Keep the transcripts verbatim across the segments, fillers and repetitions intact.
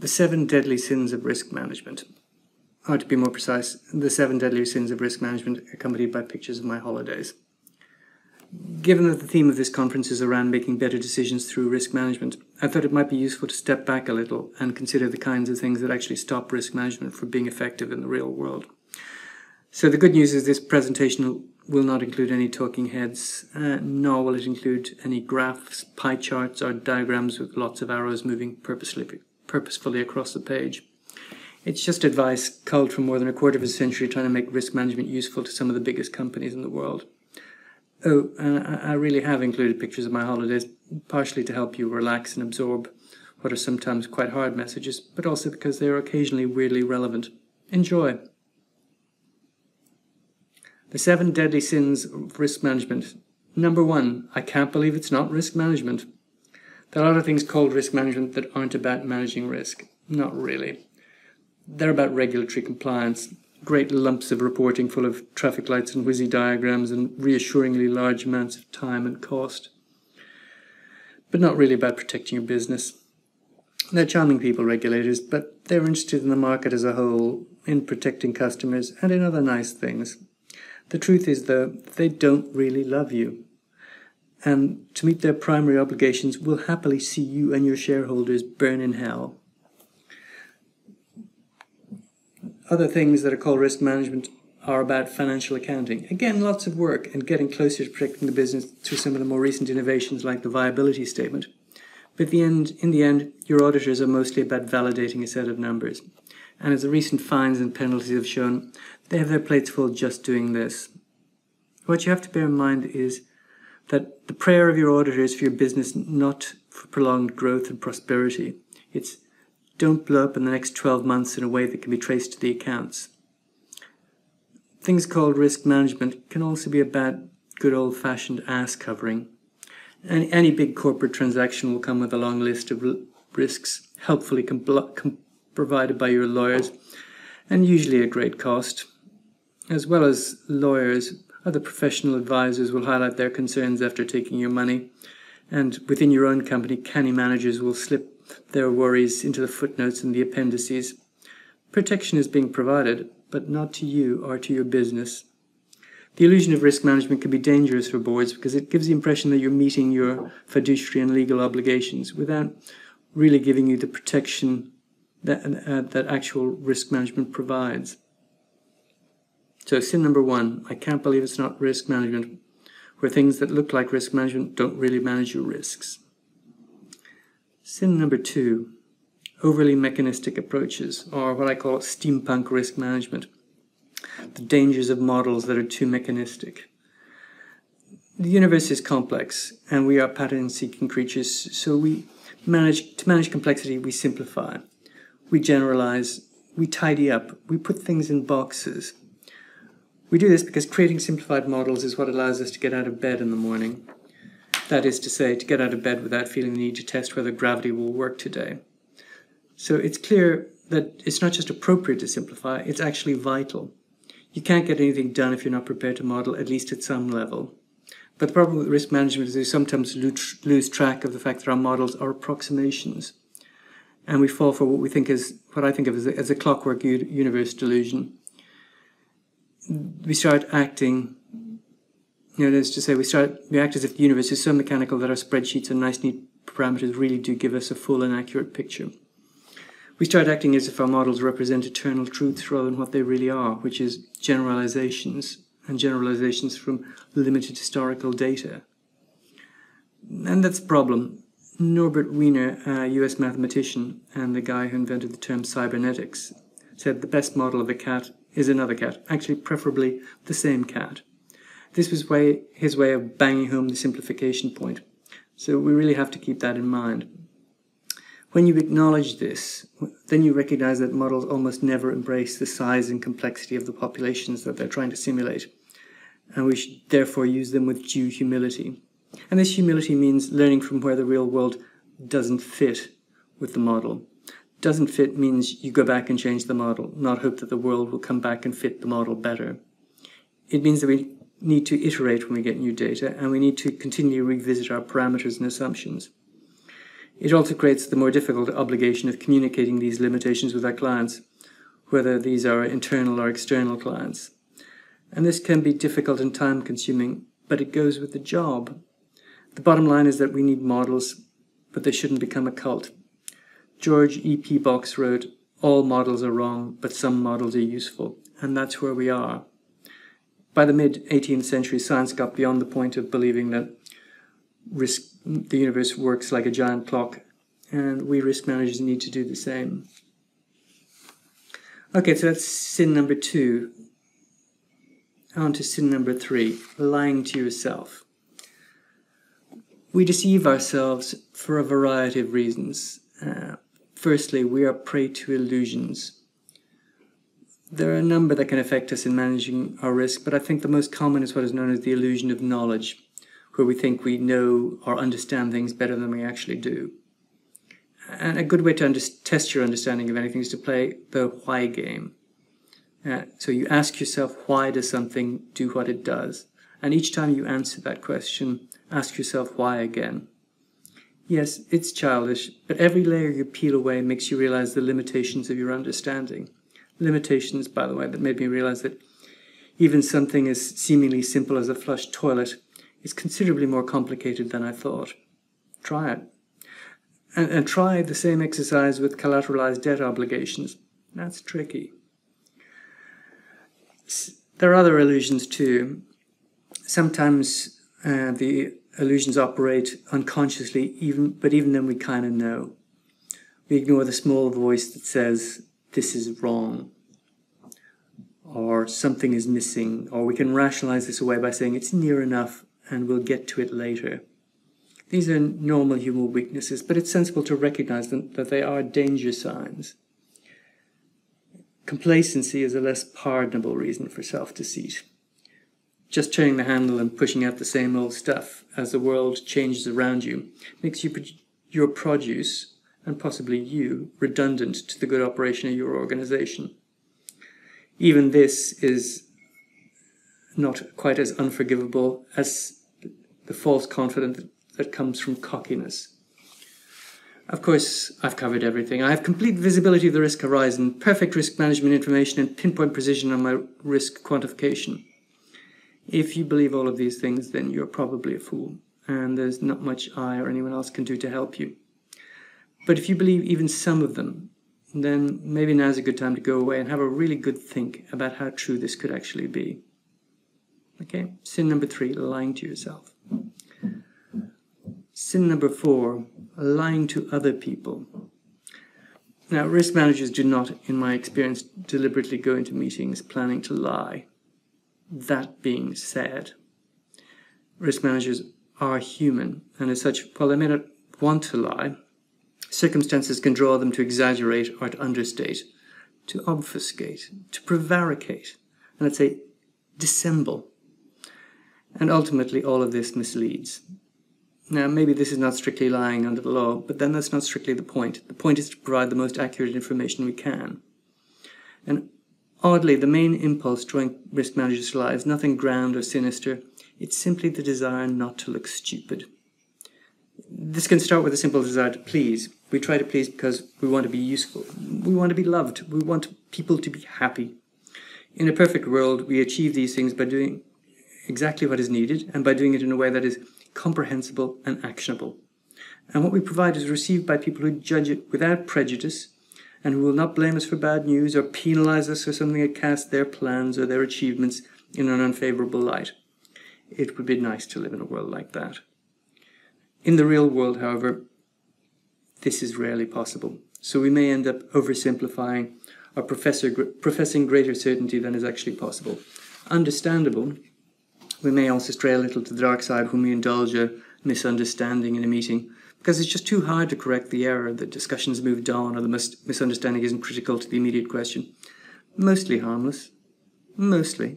The seven deadly sins of risk management. Or to be more precise, the seven deadly sins of risk management accompanied by pictures of my holidays. Given that the theme of this conference is around making better decisions through risk management, I thought it might be useful to step back a little and consider the kinds of things that actually stop risk management from being effective in the real world. So the good news is this presentation will not include any talking heads, uh, nor will it include any graphs, pie charts, or diagrams with lots of arrows moving purposely purposefully across the page. It's just advice culled from more than a quarter of a century trying to make risk management useful to some of the biggest companies in the world. Oh, and I really have included pictures of my holidays, partially to help you relax and absorb what are sometimes quite hard messages, but also because they are occasionally weirdly relevant. Enjoy! The seven deadly sins of risk management. Number one, I can't believe it's not risk management. There are a lot of things called risk management that aren't about managing risk. Not really. They're about regulatory compliance, great lumps of reporting full of traffic lights and whizzy diagrams and reassuringly large amounts of time and cost. But not really about protecting your business. They're charming people, regulators, but they're interested in the market as a whole, in protecting customers, and in other nice things. The truth is, though, they don't really love you. And to meet their primary obligations, will happily see you and your shareholders burn in hell. Other things that are called risk management are about financial accounting. Again, lots of work and getting closer to protecting the business through some of the more recent innovations like the viability statement. But the end, in the end, your auditors are mostly about validating a set of numbers. And as the recent fines and penalties have shown, they have their plates full just doing this. What you have to bear in mind is that the prayer of your auditor is for your business, not for prolonged growth and prosperity. It's don't blow up in the next twelve months in a way that can be traced to the accounts. Things called risk management can also be about good old-fashioned ass covering. And any big corporate transaction will come with a long list of risks, helpfully provided by your lawyers, and usually at great cost, as well as lawyers. Other professional advisors will highlight their concerns after taking your money, and within your own company, canny managers will slip their worries into the footnotes and the appendices. Protection is being provided, but not to you or to your business. The illusion of risk management can be dangerous for boards because it gives the impression that you're meeting your fiduciary and legal obligations without really giving you the protection that, uh, that actual risk management provides. So sin number one, I can't believe it's not risk management, where things that look like risk management don't really manage your risks. Sin number two, overly mechanistic approaches, or what I call steampunk risk management, the dangers of models that are too mechanistic. The universe is complex, and we are pattern-seeking creatures, so we manage to manage complexity, we simplify, we generalize, we tidy up, we put things in boxes. We do this because creating simplified models is what allows us to get out of bed in the morning. That is to say, to get out of bed without feeling the need to test whether gravity will work today. So it's clear that it's not just appropriate to simplify, it's actually vital. You can't get anything done if you're not prepared to model, at least at some level. But the problem with risk management is we sometimes lose track of the fact that our models are approximations. And we fall for what we think is, what I think of as a, as a clockwork universe delusion. We start acting, you know, that is to say, we start we act as if the universe is so mechanical that our spreadsheets and nice, neat parameters really do give us a full and accurate picture. We start acting as if our models represent eternal truths rather than what they really are, which is generalizations, and generalizations from limited historical data. And that's a problem. Norbert Wiener, a U S mathematician, and the guy who invented the term cybernetics, said the best model of a cat is another cat, actually preferably the same cat. This was way, his way of banging home the simplification point. So we really have to keep that in mind. When you acknowledge this, then you recognize that models almost never embrace the size and complexity of the populations that they're trying to simulate. And we should therefore use them with due humility. And this humility means learning from where the real world doesn't fit with the model. Doesn't fit means you go back and change the model, not hope that the world will come back and fit the model better. It means that we need to iterate when we get new data, and we need to continually revisit our parameters and assumptions. It also creates the more difficult obligation of communicating these limitations with our clients, whether these are internal or external clients. And this can be difficult and time-consuming, but it goes with the job. The bottom line is that we need models, but they shouldn't become a cult. George E. P. Box wrote, "All models are wrong, but some models are useful." And that's where we are. By the mid-eighteenth century, science got beyond the point of believing that risk, the universe works like a giant clock, and we risk managers need to do the same. Okay, so that's sin number two. On to sin number three, lying to yourself. We deceive ourselves for a variety of reasons. Uh, firstly, we are prey to illusions. There are a number that can affect us in managing our risk, but I think the most common is what is known as the illusion of knowledge, where we think we know or understand things better than we actually do. And a good way to under test your understanding of anything is to play the why game. Uh, so you ask yourself, why does something do what it does? And each time you answer that question, ask yourself why again. Yes, it's childish, but every layer you peel away makes you realize the limitations of your understanding. Limitations, by the way, that made me realize that even something as seemingly simple as a flush toilet is considerably more complicated than I thought. Try it. And, and try the same exercise with collateralized debt obligations. That's tricky. There are other illusions too. Sometimes uh, the illusions operate unconsciously, even, but even then we kind of know. We ignore the small voice that says, this is wrong, or something is missing, or we can rationalize this away by saying it's near enough and we'll get to it later. These are normal human weaknesses, but it's sensible to recognize them, that they are danger signs. Complacency is a less pardonable reason for self-deceit. Just turning the handle and pushing out the same old stuff as the world changes around you makes you, your produce, and possibly you, redundant to the good operation of your organization. Even this is not quite as unforgivable as the false confidence that comes from cockiness. Of course, I've covered everything. I have complete visibility of the risk horizon, perfect risk management information, and pinpoint precision on my risk quantification. If you believe all of these things, then you're probably a fool, and there's not much I or anyone else can do to help you. But if you believe even some of them, then maybe now's a good time to go away and have a really good think about how true this could actually be. Okay, sin number three, lying to yourself. Sin number four, lying to other people. Now, risk managers do not, in my experience, deliberately go into meetings planning to lie. That being said, risk managers are human, and as such, while they may not want to lie, circumstances can draw them to exaggerate or to understate, to obfuscate, to prevaricate, and I'd say dissemble. And ultimately, all of this misleads. Now, maybe this is not strictly lying under the law, but then that's not strictly the point. The point is to provide the most accurate information we can. And oddly, the main impulse drawing risk managers to lie is nothing grand or sinister. It's simply the desire not to look stupid. This can start with a simple desire to please. We try to please because we want to be useful. We want to be loved. We want people to be happy. In a perfect world, we achieve these things by doing exactly what is needed and by doing it in a way that is comprehensible and actionable. And what we provide is received by people who judge it without prejudice and who will not blame us for bad news or penalize us for something that casts their plans or their achievements in an unfavorable light. It would be nice to live in a world like that. In the real world, however, this is rarely possible, so we may end up oversimplifying or professing greater certainty than is actually possible. Understandable, we may also stray a little to the dark side when we indulge a misunderstanding in a meeting, because it's just too hard to correct the error, the discussion's moved on, or the mis misunderstanding isn't critical to the immediate question. Mostly harmless. Mostly.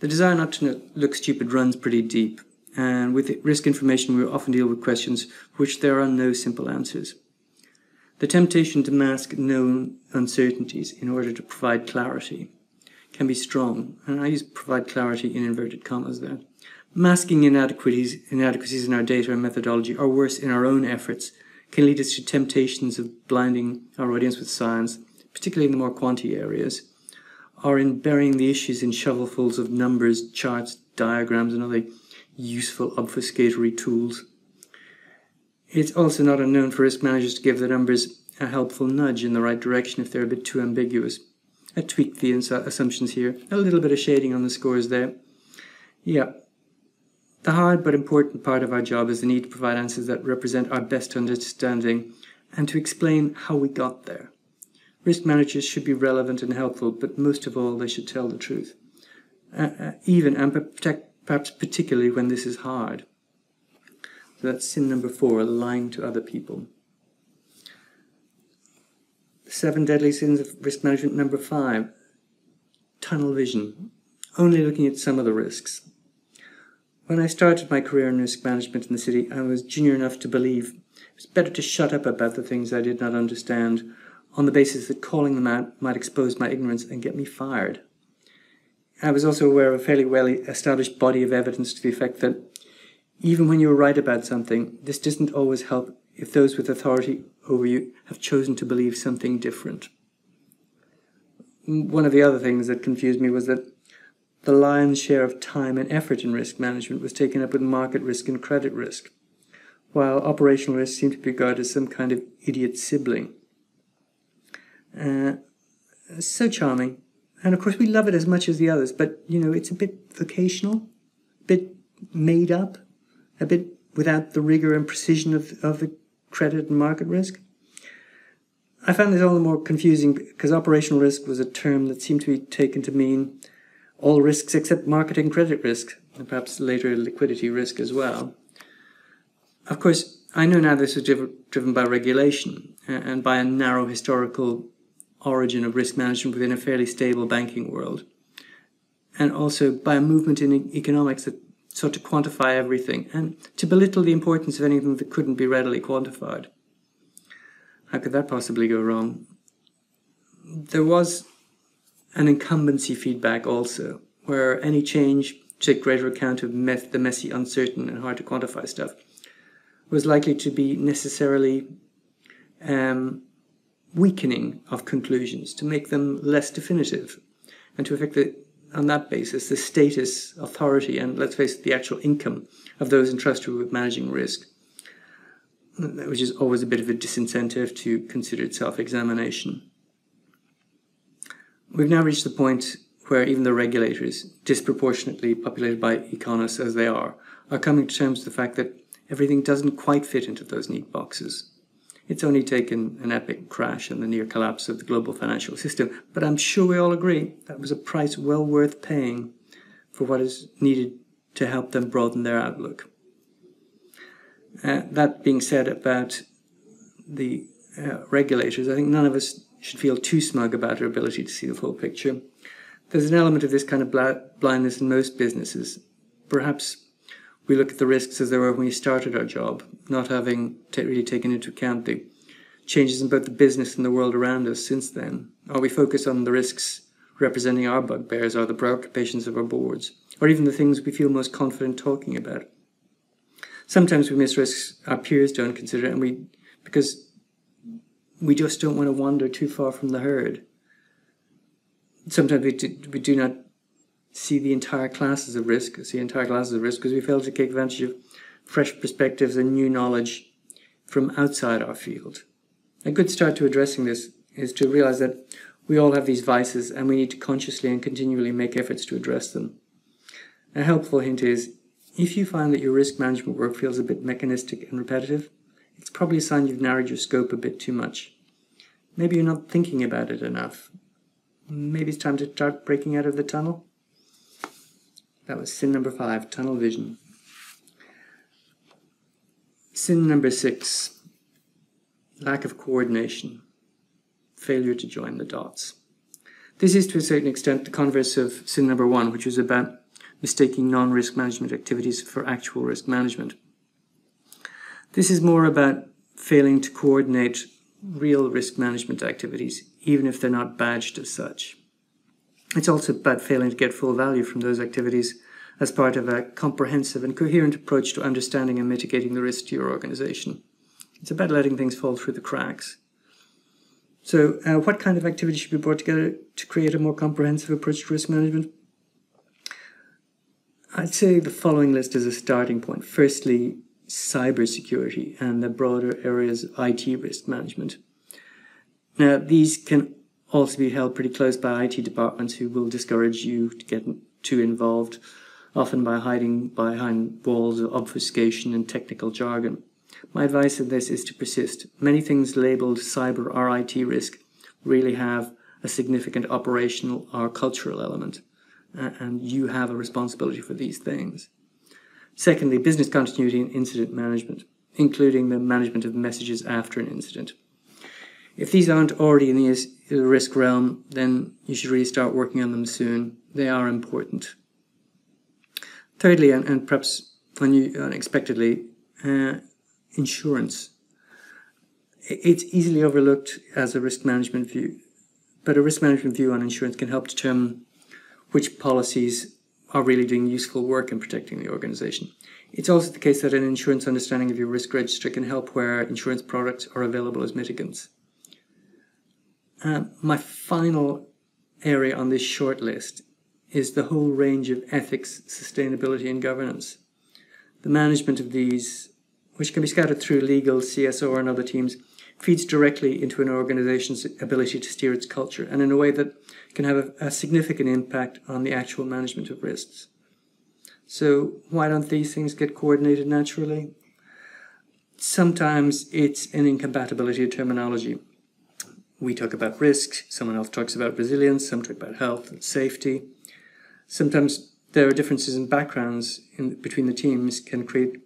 The desire not to look stupid runs pretty deep. And with risk information, we often deal with questions for which there are no simple answers. The temptation to mask known uncertainties in order to provide clarity can be strong, and I use provide clarity in inverted commas there. Masking inadequacies, inadequacies in our data and methodology, or worse, in our own efforts, can lead us to temptations of blinding our audience with science, particularly in the more quantity areas, or in burying the issues in shovelfuls of numbers, charts, diagrams, and other useful obfuscatory tools. It's also not unknown for risk managers to give the numbers a helpful nudge in the right direction if they're a bit too ambiguous. I tweaked the assumptions here, a little bit of shading on the scores there. Yeah. The hard but important part of our job is the need to provide answers that represent our best understanding and to explain how we got there. Risk managers should be relevant and helpful, but most of all, they should tell the truth, uh, uh, even and perhaps particularly when this is hard. So that's sin number four, lying to other people. Seven deadly sins of risk management. Number five, tunnel vision, only looking at some of the risks. When I started my career in risk management in the city, I was junior enough to believe it was better to shut up about the things I did not understand on the basis that calling them out might expose my ignorance and get me fired. I was also aware of a fairly well-established body of evidence to the effect that even when you're right about something, this doesn't always help if those with authority over you have chosen to believe something different. One of the other things that confused me was that the lion's share of time and effort in risk management was taken up with market risk and credit risk, while operational risk seemed to be regarded as some kind of idiot sibling. Uh, so charming. And of course we love it as much as the others, but, you know, it's a bit vocational, a bit made up, a bit without the rigor and precision of, of the credit and market risk. I found this all the more confusing because operational risk was a term that seemed to be taken to mean all risks except market and credit risk, and perhaps later liquidity risk as well. Of course, I know now this was driven by regulation and by a narrow historical origin of risk management within a fairly stable banking world, and also by a movement in economics that sought to quantify everything and to belittle the importance of anything that couldn't be readily quantified. How could that possibly go wrong? There was an incumbency feedback also, where any change to take greater account of meth, the messy, uncertain, and hard to quantify stuff was likely to be necessarily um, weakening of conclusions, to make them less definitive, and to affect, the, on that basis, the status, authority, and, let's face it, the actual income of those entrusted with managing risk, which is always a bit of a disincentive to considered self-examination. We've now reached the point where even the regulators, disproportionately populated by economists as they are, are coming to terms with the fact that everything doesn't quite fit into those neat boxes. It's only taken an epic crash and the near collapse of the global financial system, but I'm sure we all agree that was a price well worth paying for what is needed to help them broaden their outlook. Uh, that being said about the uh, regulators, I think none of us should feel too smug about our ability to see the full picture. There's an element of this kind of blindness in most businesses. Perhaps we look at the risks as they were when we started our job, not having really taken into account the changes in both the business and the world around us since then. Or we focus on the risks representing our bugbears or the preoccupations of our boards, or even the things we feel most confident talking about. Sometimes we miss risks our peers don't consider, and we, because we just don't want to wander too far from the herd. Sometimes we do, we do not see the entire classes of risk, see entire classes of risk, because we fail to take advantage of fresh perspectives and new knowledge from outside our field. A good start to addressing this is to realize that we all have these vices and we need to consciously and continually make efforts to address them. A helpful hint is, if you find that your risk management work feels a bit mechanistic and repetitive, it's probably a sign you've narrowed your scope a bit too much. Maybe you're not thinking about it enough. Maybe it's time to start breaking out of the tunnel. That was sin number five, tunnel vision. Sin number six, lack of coordination, failure to join the dots. This is to a certain extent the converse of sin number one, which was about mistaking non-risk management activities for actual risk management. This is more about failing to coordinate real risk management activities, even if they're not badged as such. It's also about failing to get full value from those activities as part of a comprehensive and coherent approach to understanding and mitigating the risk to your organization. It's about letting things fall through the cracks. So uh, what kind of activity should be brought together to create a more comprehensive approach to risk management? I'd say the following list is a starting point. Firstly, cybersecurity and the broader areas of I T risk management. Now, these can also be held pretty close by I T departments who will discourage you to get too involved, often by hiding behind walls of obfuscation and technical jargon. My advice in this is to persist. Many things labeled cyber or I T risk really have a significant operational or cultural element, and you have a responsibility for these things. Secondly, business continuity and incident management, including the management of messages after an incident. If these aren't already in the risk realm, then you should really start working on them soon. They are important. Thirdly, and, and perhaps unexpectedly, uh, insurance. It's easily overlooked as a risk management view, but a risk management view on insurance can help determine which policies are really doing useful work in protecting the organization. It's also the case that an insurance understanding of your risk register can help where insurance products are available as mitigants. Uh, my final area on this short list is the whole range of ethics, sustainability, and governance. The management of these, which can be scattered through legal, C S O, and other teams, feeds directly into an organization's ability to steer its culture, and in a way that can have a, a significant impact on the actual management of risks. So why don't these things get coordinated naturally? Sometimes it's an incompatibility of terminology. We talk about risks, someone else talks about resilience, some talk about health and safety. Sometimes there are differences in backgrounds in, between the teams can create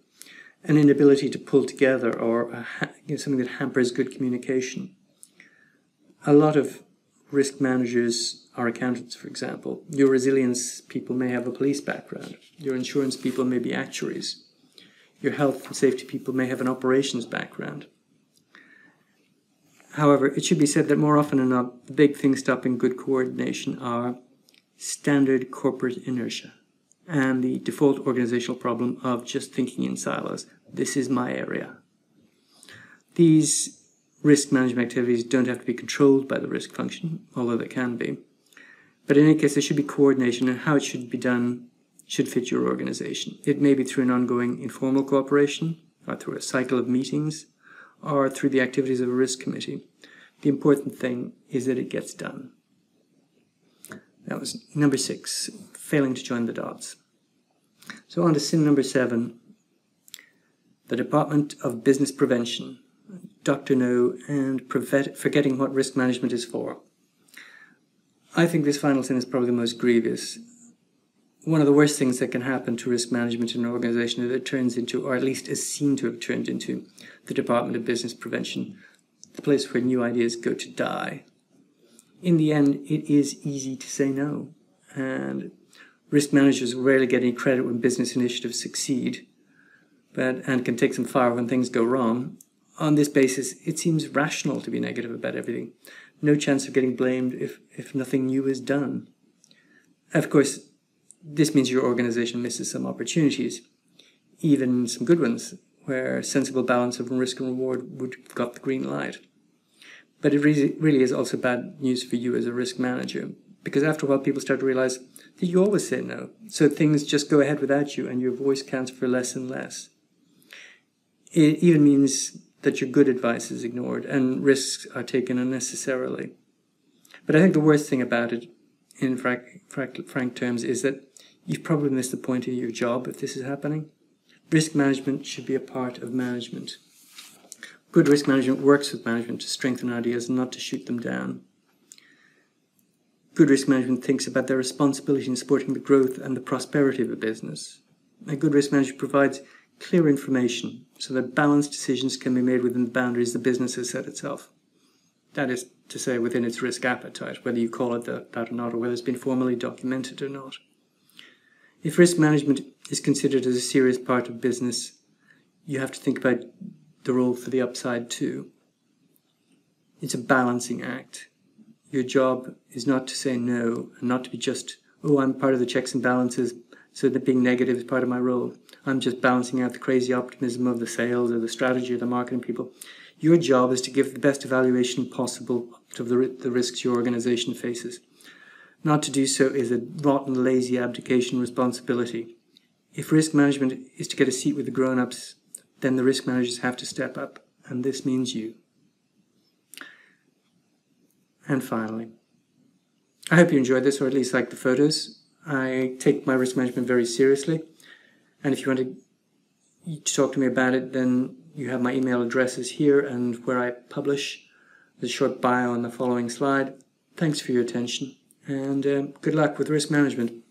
an inability to pull together, or a, you know, something that hampers good communication. A lot of risk managers are accountants, for example. Your resilience people may have a police background. Your insurance people may be actuaries. Your health and safety people may have an operations background. However, it should be said that more often than not, the big things stopping good coordination are standard corporate inertia and the default organizational problem of just thinking in silos. This is my area. These risk management activities don't have to be controlled by the risk function, although they can be. But in any case, there should be coordination, and how it should be done should fit your organization. It may be through an ongoing informal cooperation, or through a cycle of meetings, or through the activities of a risk committee. The important thing is that it gets done. That was number six, failing to join the dots. So on to sin number seven, the Department of Business Prevention, Doctor No, and forgetting what risk management is for. I think this final sin is probably the most grievous. One of the worst things that can happen to risk management in an organization is that it turns into, or at least is seen to have turned into, the Department of Business Prevention, the place where new ideas go to die. In the end, it is easy to say no, and risk managers rarely get any credit when business initiatives succeed, but and can take some fire when things go wrong. On this basis, it seems rational to be negative about everything. No chance of getting blamed if, if nothing new is done. Of course, this means your organization misses some opportunities, even some good ones, where sensible balance of risk and reward would have got the green light. But it really is also bad news for you as a risk manager, because after a while people start to realize that you always say no, so things just go ahead without you and your voice counts for less and less. It even means that your good advice is ignored and risks are taken unnecessarily. But I think the worst thing about it, in frank, frank, frank terms, is that you've probably missed the point of your job if this is happening. Risk management should be a part of management. Good risk management works with management to strengthen ideas and not to shoot them down. Good risk management thinks about their responsibility in supporting the growth and the prosperity of a business. A good risk manager provides clear information so that balanced decisions can be made within the boundaries the business has set itself. That is to say, within its risk appetite, whether you call it that or not, or whether it's been formally documented or not. If risk management is considered as a serious part of business, you have to think about the role for the upside too. It's a balancing act. Your job is not to say no, and not to be just, oh, I'm part of the checks and balances, so that being negative is part of my role. I'm just balancing out the crazy optimism of the sales or the strategy or the marketing people. Your job is to give the best evaluation possible to the, the risks your organization faces. Not to do so is a rotten, lazy abdication of responsibility. If risk management is to get a seat with the grown-ups, then the risk managers have to step up, and this means you. And finally, I hope you enjoyed this, or at least like the photos. I take my risk management very seriously, and if you want to, to talk to me about it, then you have my email addresses here and where I publish. There's a short bio on the following slide. Thanks for your attention, and uh, good luck with risk management.